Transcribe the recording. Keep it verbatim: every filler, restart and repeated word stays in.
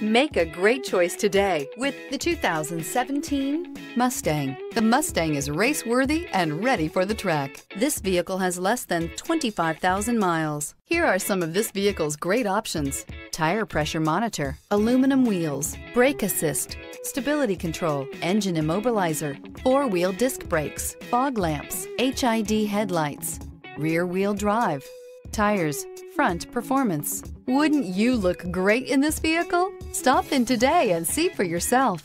Make a great choice today with the two thousand seventeen Mustang. The Mustang is race-worthy and ready for the track. This vehicle has less than twenty-five thousand miles. Here are some of this vehicle's great options: tire pressure monitor, aluminum wheels, brake assist, stability control, engine immobilizer, four-wheel disc brakes, fog lamps, H I D headlights, rear-wheel drive, tires, front performance. Wouldn't you look great in this vehicle? Stop in today and see for yourself.